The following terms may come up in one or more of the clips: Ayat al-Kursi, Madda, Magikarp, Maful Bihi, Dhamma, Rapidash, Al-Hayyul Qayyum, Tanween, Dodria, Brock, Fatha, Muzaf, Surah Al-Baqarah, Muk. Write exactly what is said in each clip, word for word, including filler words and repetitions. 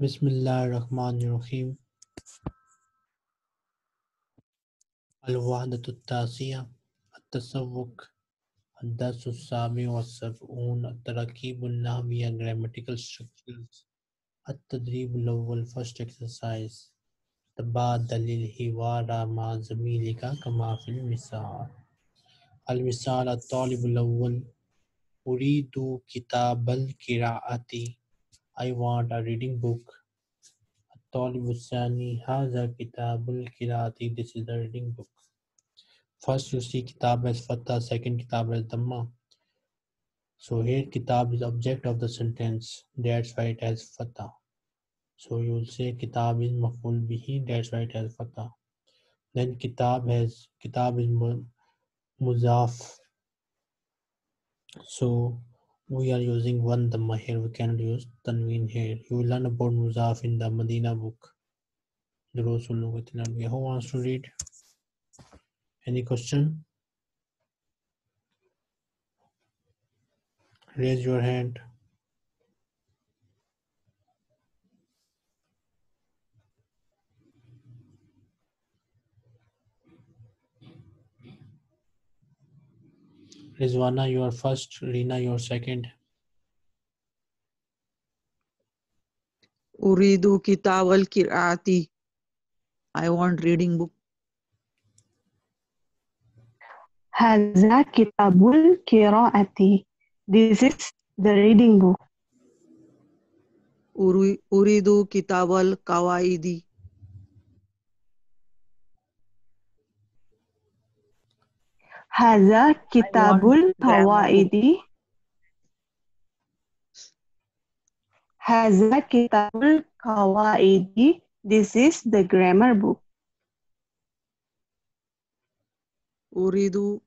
Bismillahirrahmanirrahim. Al-Wahdatut Tasiyah, At-Tasawwuq, Ad-Darsus Sami' was-Sab'un, At-Tarakibun Nahwiyya, Grammatical Structures, At-Tadribul Awwal, First Exercise, Tabadalil Hiwara ma Zamilika kama fil Misal. Al-Misal At-Talibul Awwal, Uridu Kitabal Qira'ati, I want a reading book. At-Talibu Sani, Haza Kitabul Qira'ati, this is the reading book. First you see Kitab as Fatha, second Kitab as Dhamma. So here Kitab is object of the sentence, that's why it has Fatha. So you will say Kitab is Maful Bihi, that's why it has Fatha. Then Kitab has Kitab is Muzaf. So we are using one Dhamma here, we cannot use Tanween here. You will learn about Muzaf in the Medina book. Who wants to read? Any question? Raise your hand. Rizwana, you are first. Rina, you are second. Uridu kitab al-qira'ati. I want reading book. Haza kitabul qira'ati. This is the reading book. Uridu kitab al-qawaidi. Haza kitabul qawaidi. Haza kitabul qawaidi. This is the grammar book. Uridu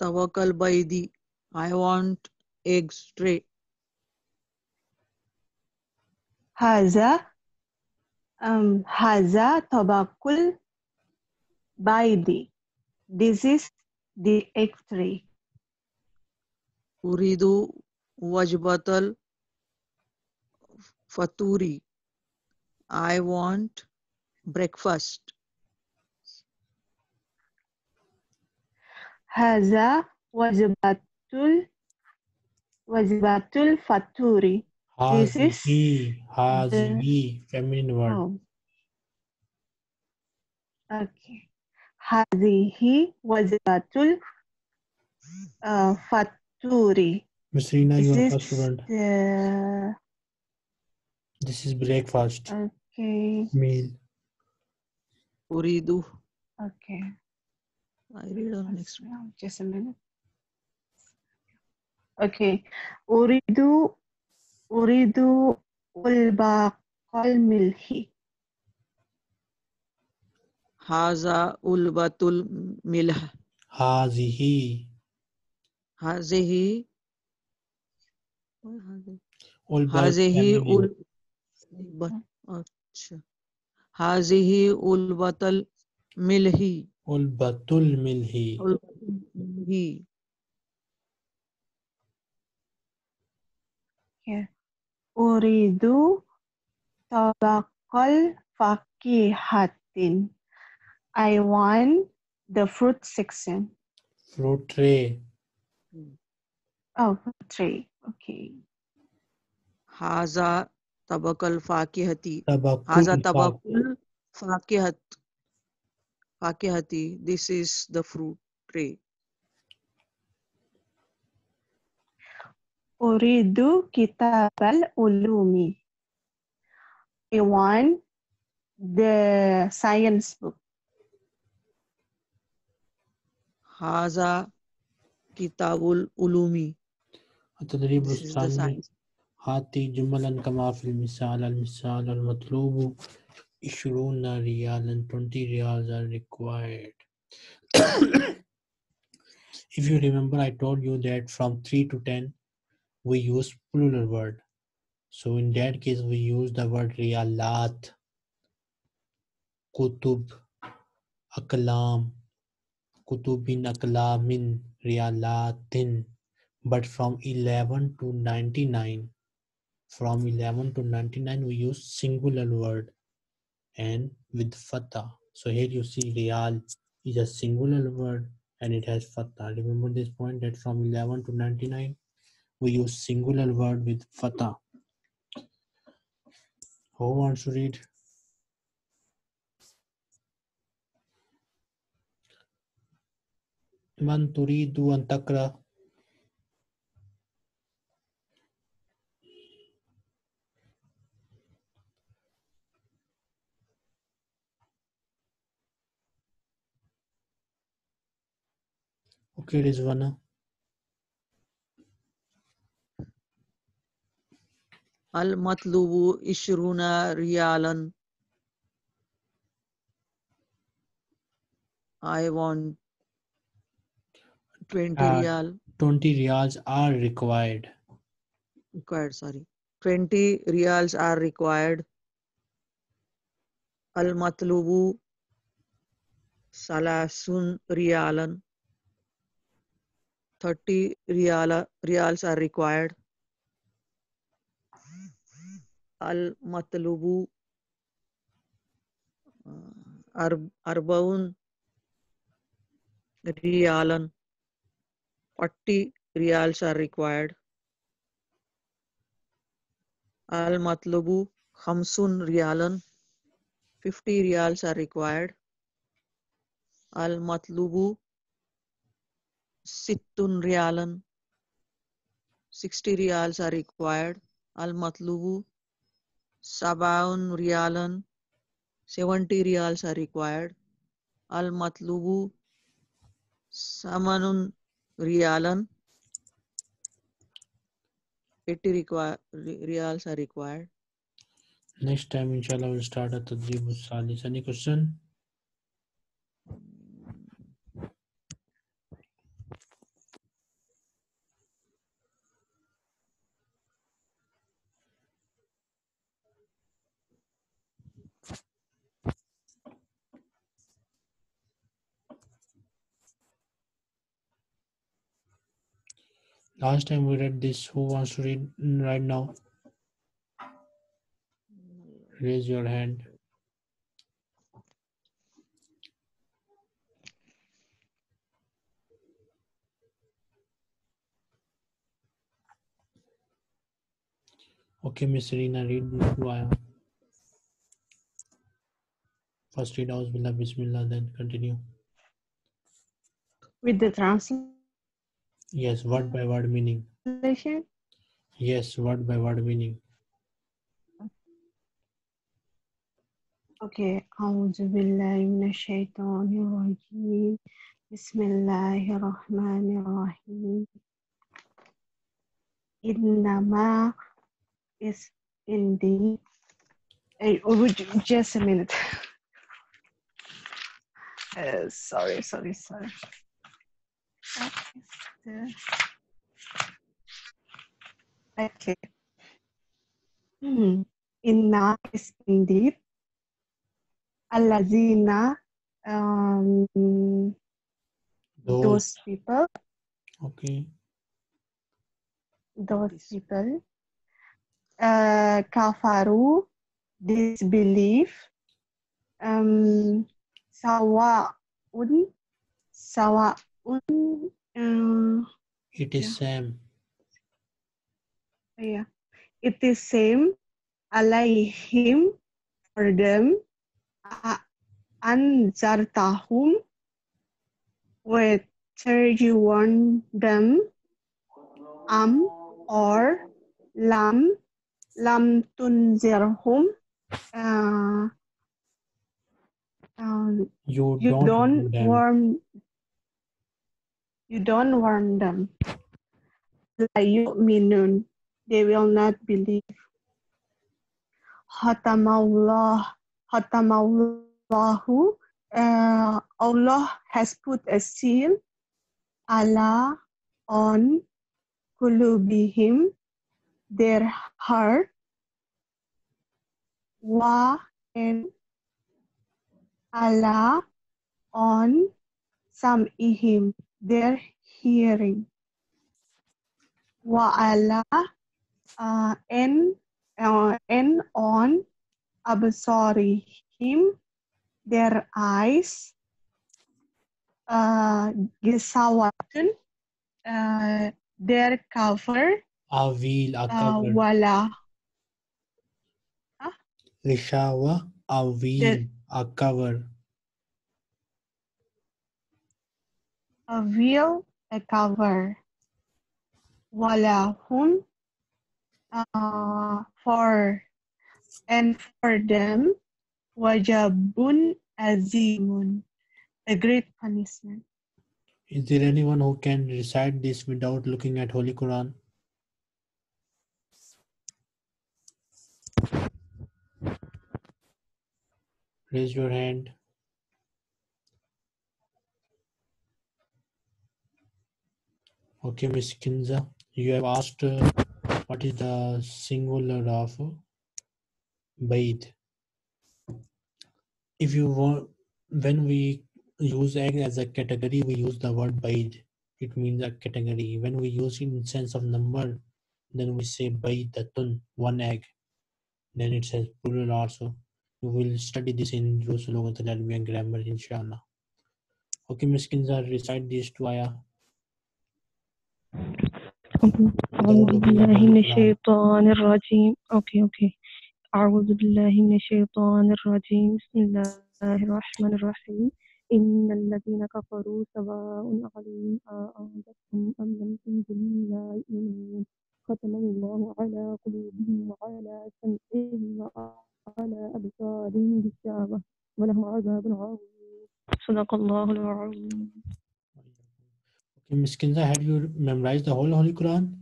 tawakkal baidi. I want eggs tray. Haza um haza tawakkal baidi. This is the X three. Uridu wajbatal faturi. I want breakfast. Haza wajbatul wajbatul faturi. This is he. Hazihi, feminine word. Oh. Okay. Hazihi wajbatul uh, faturi. Miss Rina, you are first student. The... This is breakfast. Okay. Meal. Uridu. Okay. I read on next one. Just a minute. Okay. Uridu Uridu ulbaqal milhi. Haza ulbatul milh. Hazihi. Hazihi. Hazihi ulbatul. Hazihi ulbatul milhi. Ulbatul milhi. Milhi. Yeah. Uridu tabaqal faqihatin. I want the fruit section. Fruit tray. Oh, fruit tray. Okay. Haza tabakal fakihati. Haza tabakul fakihat. Fakihati. This is the fruit tray. Uridu kitab al-ulumi. I want the science book. Haza kitabul ulumi. This is the science. Hati jumalan kama fil misal. Al misal al matlubu ishruna riyalan, twenty riyals are required. If you remember, I told you that from three to ten we use plural word. So in that case we use the word riyalat, kutub, akalam. Kutubin aklamin rialatin. But from eleven to ninety-nine From eleven to ninety-nine we use singular word and with fatha. So here you see real is a singular word and it has fatha. Remember this point, that from eleven to ninety-nine we use singular word with fatha. Who wants to read? Man turidu an takra. Okay, Rizwana. Al matlubu ishruna riyalan. I want twenty uh, riyal. Twenty riyals are required. Required, sorry. Twenty riyals are required. Al matlubu salasun riyalan. Thirty riyala riyals are required. Al matlubu arbaun riyalan. forty riyals are required. Al matlubu khamsun riyalan. fifty riyals are required. Al matlubu sittun riyalan. sixty riyals are required. Al matlubu sabaun riyalan. seventy riyals are required. Al matlubu samanun riyalan. eighty require, riyals are required. Next time, inshallah, we'll start at Tadrib Salis. Any question? Last time we read this. Who wants to read right now? Raise your hand. Okay, Miss Reena, read Ruwaya. First read A'udhu Billahi Bismillah, then continue. With the translation. Yes, word by word meaning. Translation? Yes, word by word meaning. Okay. A'udhu billahi minash shaitanir rajeem. Bismillahir rahmanir rahim. Innama is indeed. Hey, just a minute. Uh, sorry, sorry, sorry. Okay. Hmm. Inna is indeed. Allazina, um, those. those people. Okay. Those people. Uh, kafaru, disbelief. Um, Sawa'un, Sawa'un. Uh, it is yeah. same. Yeah, it is same. Alayhim for them. Anzartahum, whether you warn them. Am or lam lam tunzirhum. Uh, um, you, you don't, don't warn. You don't warn them. La yu'minun, they will not believe. Hatamallah, Hatamallahu, uh, Allah has put a seal, Allah, on kulubihim, their heart, wa, and Allah, on sam'ihim, their hearing. Wa Allah, uh, and uh, and on absarihim, their eyes, uh, gisawatun, uh, their cover, awil, a cover, uh, wala, huh? Rishawa, awil, a cover, a wheel, a cover, wala hum, uh, for, and for them, wajabun azimun, a great punishment. Is there anyone who can recite this without looking at Holy Quran? Raise your hand. Okay, Miss Kinza, you have asked uh, what is the singular of Baid. If you want, when we use egg as a category, we use the word Baid. It means a category. When we use it in sense of number, then we say Baidatun, one egg. Then it says plural also. We will study this in Jerusalem with the Arabic and grammar, inshallah. Okay, Miss Kinza, recite these two ayah. Okay, okay. أعوذ بالله من الشيطان الرجيم بسم الله الرحمن الرحيم إن الذين كفروا سواء عليهم أأنذرتهم أم لم تنذرهم لا يؤمنون ختم الله على قلوبهم وعلى سمعهم وعلى أبصارهم غشاوة ولهم عذاب عظيم صدق الله العظيم. Okay, Miss Kinza, have you memorized the whole Holy Quran?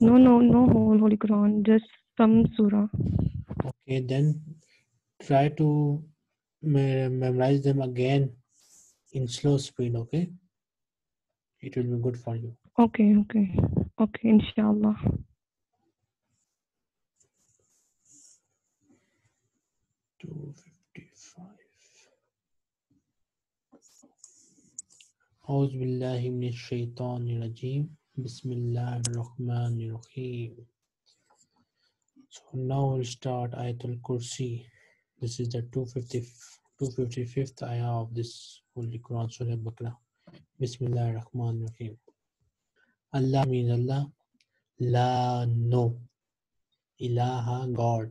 No, no, no whole Holy Quran, just some surah. Okay, then try to me memorize them again in slow speed, okay? It will be good for you. Okay, okay. Okay, inshallah. two fifty-five. أعوذ بالله من الشيطان الرجيم. Bismillahirrahmanirrahim. So now we'll start Ayat al-Kursi. This is the two hundred fifty-fifth ayah of this Holy Quran, Surah Al-Baqarah. Bismillahirrahmanirrahim. Allah means Allah. La, no. Ilaha, God.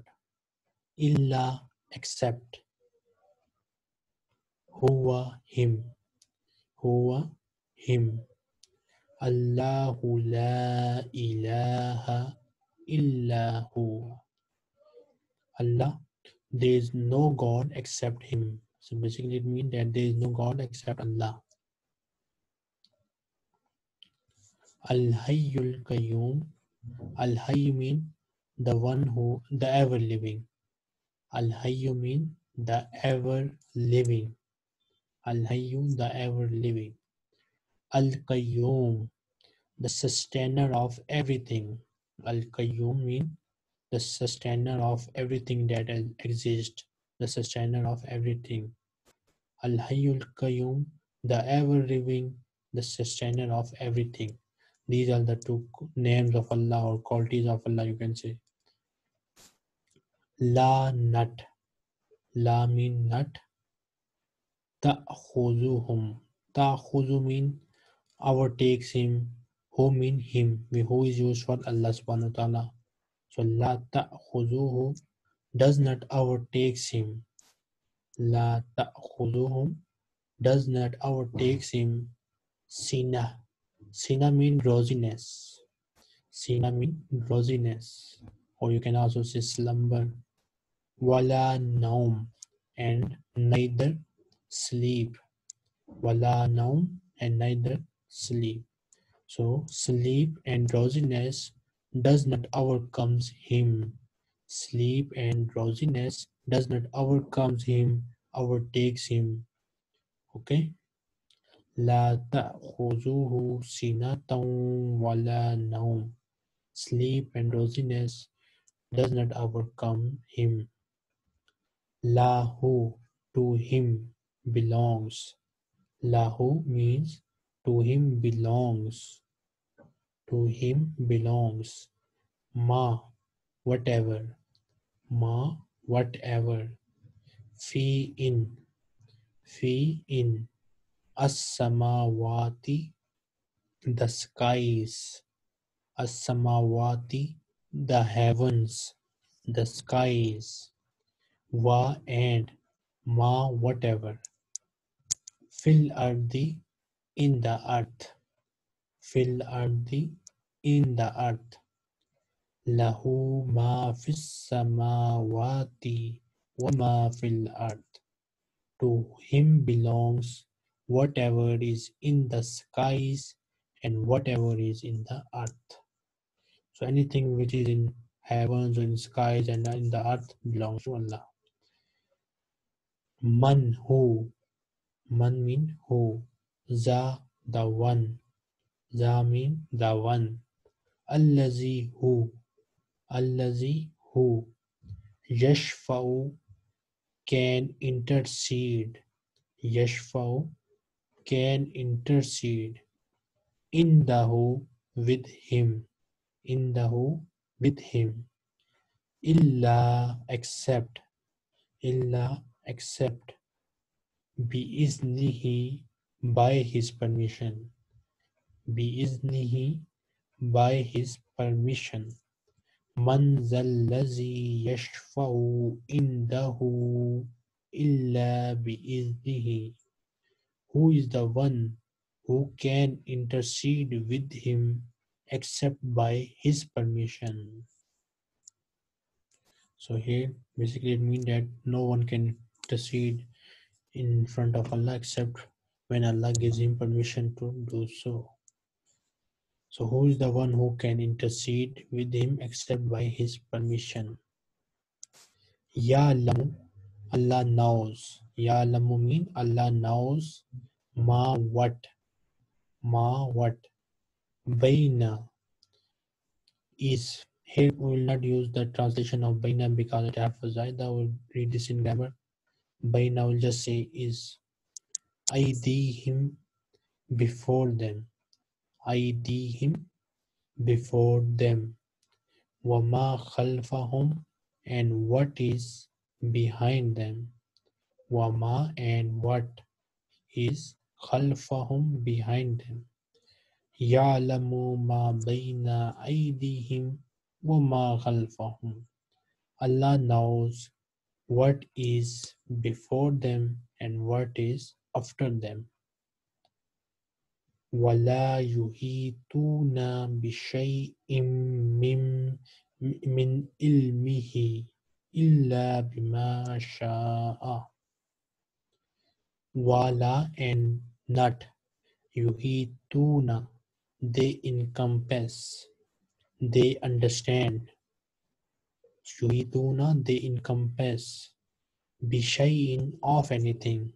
Illa, except. Huwa, him. Huwa, him. Allahu la ilaha illahu. Allah, there is no God except Him. So basically it means that there is no God except Allah. Al-Hayyul Qayyum. Al-Hayy means the one who, the ever living. Al-Hayyu means the ever living. Al-Hayyu, the ever living. Al-Qayyum, the sustainer of everything. Al-Qayyum means the sustainer of everything that exists, the sustainer of everything. Al-Hayyul Qayyum, the ever-living, the sustainer of everything. These are the two names of Allah or qualities of Allah, you can say. La nut. La means nut. Ta'khuzuhum. Ta'khuzu means overtakes him, who mean him, who is used for Allah subhanahu wa ta'ala. So la ta'khuzuhu does not overtakes him. La ta'khuzuhu does not overtakes him. Sina. Sina means rosiness. Sina means rosiness. Or you can also say slumber. Wala naum, and neither sleep. Wala naum, and neither sleep. So sleep and drowsiness does not overcomes him. Sleep and drowsiness does not overcomes him, overtakes him. Okay. La ta'khuzuhu sinatan wala naum. Sleep and drowsiness does not overcome him. Lahu, to him belongs. Lahu means to him belongs. to him belongs. Ma, whatever. Ma, whatever. Fi in. Fi in. As-samawati, the skies. As-samawati, the heavens, the skies. Wa and. Ma, whatever. Fil ardi, in the earth. Fil ardi, in the earth. Lahu ma fis samawati wa ma fil ard. To him belongs whatever is in the skies and whatever is in the earth. So anything which is in heavens or in skies and in the earth belongs to Allah. Man, who. Man mean who. Za, the one. Za mean the one. Allazi, who. Allazi, who. Yashfa'u, can intercede. Yashfa'u, can intercede. Indahu, with him. Indahu, with him. Illa, except. Illa, except. Bi-iznihi, by his permission. Bi-iznihi, by his permission. Man zallazi yashfa'u indahu illa bi-iznihi. Who is the one who can intercede with him except by his permission? So here basically it means that no one can intercede in front of Allah except when Allah gives him permission to do so. So who is the one who can intercede with him except by his permission? Ya'lamu, Allah knows. Ya'lamu mean Allah knows. Ma, what. Ma, what. Baina is. Here we will not use the translation of Baina because it has Zaida. We'll read this in grammar. Baina will just say is. Aydihim, before them. Aydihim, before them. Wama khalfahum, and what is behind them. Wama, and what is khalfahum, behind them. Ya'lamu ma bayna aydihim wa ma khalfahum. Allah knows what is before them and what is after them. Wala yuhituna bi shay'in min ilmihi illa bima sha'a. Wala and not. Yuhituna, they encompass, they understand. Yuhituna, they encompass. Bi shay'in, of anything.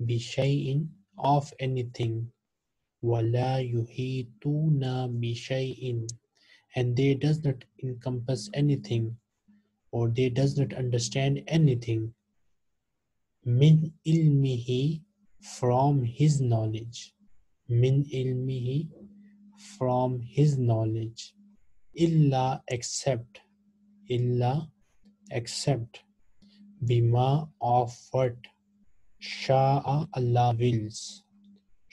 Bi shay'in, of anything. Wala yuhituna bi shay'in, and they does not encompass anything, or they does not understand anything. Min ilmihi, from his knowledge. Min ilmihi, from his knowledge. Illa, except. Illa, except. Bima, of what. Sha'a, Allah wills.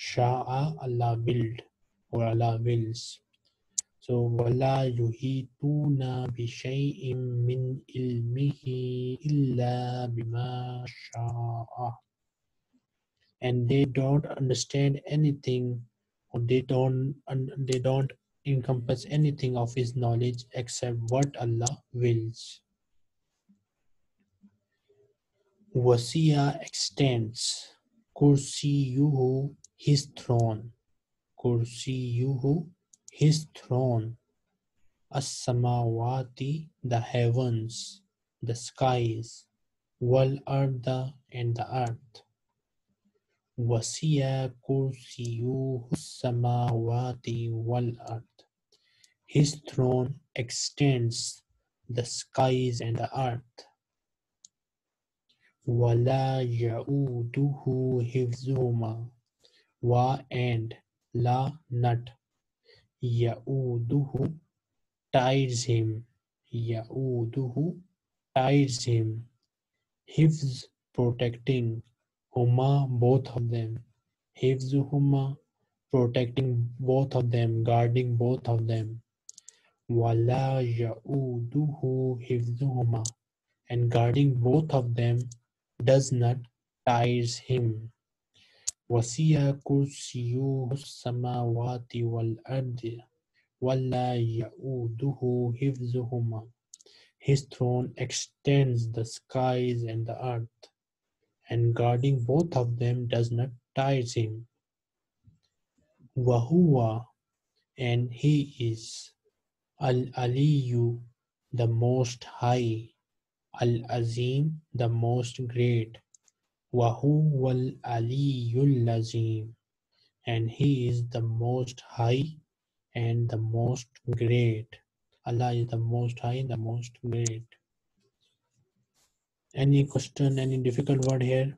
Sha'a, Allah willed, or Allah wills. So, wala yuhituna bi shay'in min ilmihi illa bima sha'a. And they don't understand anything, or they don't they don't encompass anything of his knowledge except what Allah wills. Wasiya, extends. Kursiyuhu, his throne. Kursiyuhu, his throne. As-samawati, the heavens, the skies. Wal-arda, and the earth. Wasiya kursiyuhu as-samawati wal-ard. His throne extends the skies and the earth. Wala ya'uduhu hifzuhuma. Wa and la, not. Ya'uduhu ties him. Ya'uduhu ties him. Hifz, protecting. Huma, both of them. Hifzuhuma, protecting both of them, guarding both of them. Wala ya'uduhu hifzuhuma, and guarding both of them does not tires him. Wasiya kursiyuhu samawati wal ardi, wala ya'uduhu hifzuhuma. His throne extends the skies and the earth, and guarding both of them does not tires him. Wahuwa, and he is Al-Aliyu, the most high, Al-Azim, the most great. Wahuwa Al-Aliyul Azim, and he is the most high and the most great. Allah is the most high and the most great. Any question, any difficult word here?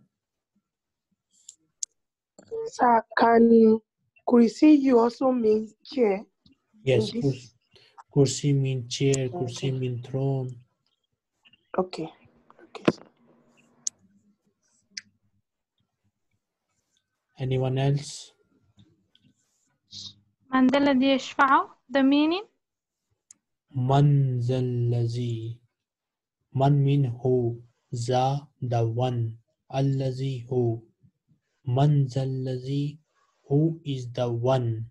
Sir, can Kursi you also means chair? Yes, Kursi, kursi means chair, Kursi okay. means throne. Okay. Okay. Anyone else? Man dhal ladhi yashfa'u, the meaning? Man dhal ladhi. Man means who, za, the one, allazi who. Man dhal ladhi, who is the one?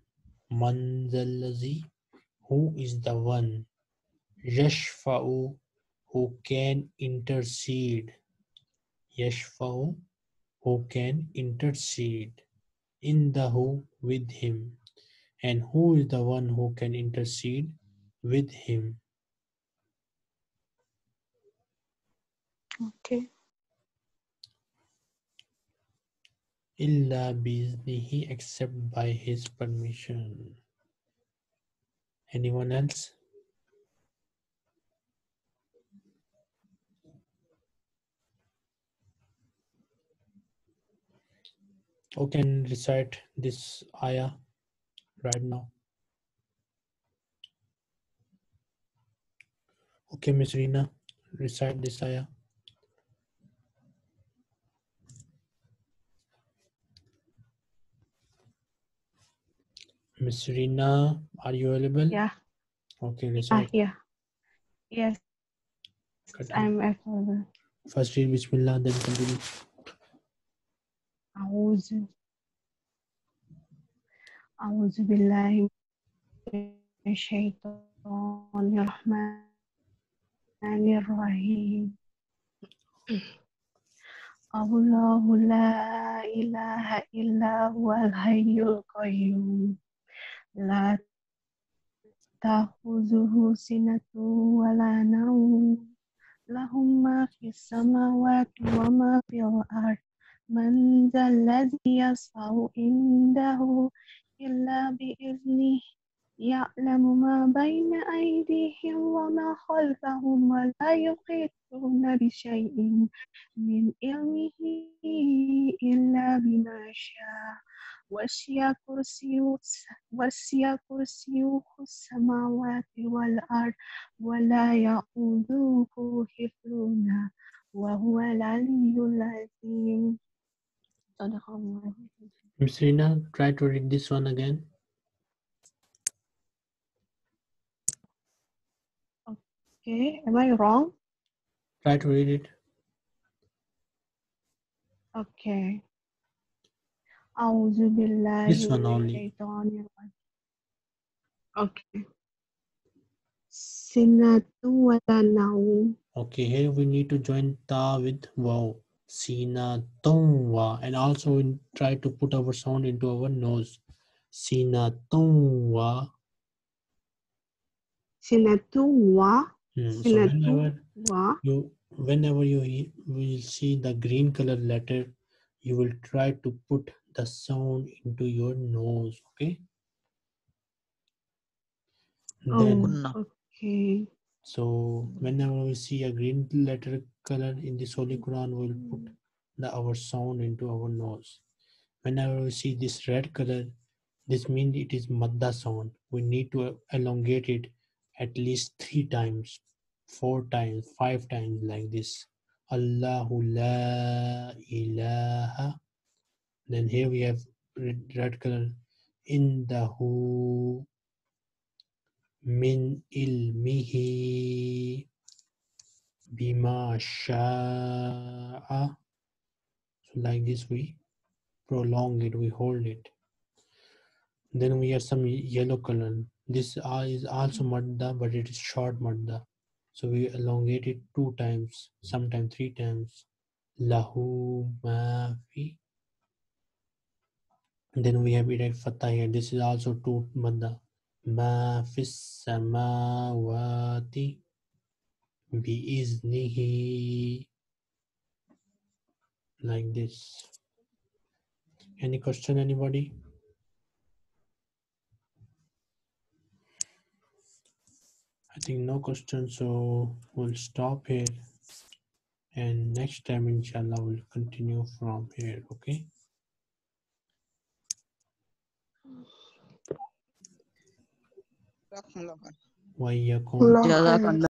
Man zallazi, who is the one? Yashfa'u, who can intercede. Yashfa'u, who can intercede. In the who, with him. And who is the one who can intercede with him? Okay. Illa biznihi, except by his permission. Anyone else? Who can recite this ayah right now? Okay, Miss Reena, recite this ayah. Miss Reena, are you available? Yeah. Okay, recite. Uh, yeah. Yes. Cut I'm available. First read Bismillah, then continue. A'udhu. A'udhu billahi minash shaitanir rahmanir rahim. Allahu la ilaha illa huwal hayyul qayyum. La ta'khudhuhu sinatun wa la nawm, lahu ma fis samawati wa ma fil ard, man dhal ladhi yashfa'u indahu illa bi idhnih, ya'lamu ma bayna aydihim wa ma khalfahum, wa la yuhituna bi shay'in min ilmihi illa bima sha'a. وسع كرسيه وسع كرسيه السماوات والأرض ولا يؤوده حفظهما وهو العلي العظيم. Miss Reena, try to read this one again. Okay, am I wrong? Try to read it. Okay. A'udhu billahi this one only. Okay. Sinatu wa la nawm. Okay, here we need to join ta with wow. Sinatun wa, and also we try to put our sound into our nose. Sinatun wa. Sinatun wa. Hmm. So whenever wa. You, whenever you will see the green color letter, you will try to put the sound into your nose, okay? Oh, then, okay. So whenever we see a green letter color in this Holy Quran, we'll put the, our sound into our nose. Whenever we see this red color, This means it is madda sound. We need to elongate it at least three times, four times, five times like this. Allahu la ilaha. Then here we have red, red color. Indahu min ilmihi bima sha'a. So like this we prolong it, we hold it. Then we have some yellow color. This is also madda, but it is short madda. So we elongate it two times, sometimes three times. Lahu ma fi. Then we have it at fatah here. This is also two madda. Ma fis samawati bi iznihi. Like this. Any question, anybody? I think no question, so we'll stop here, and next time inshallah we'll continue from here. Okay, wa iyyakum.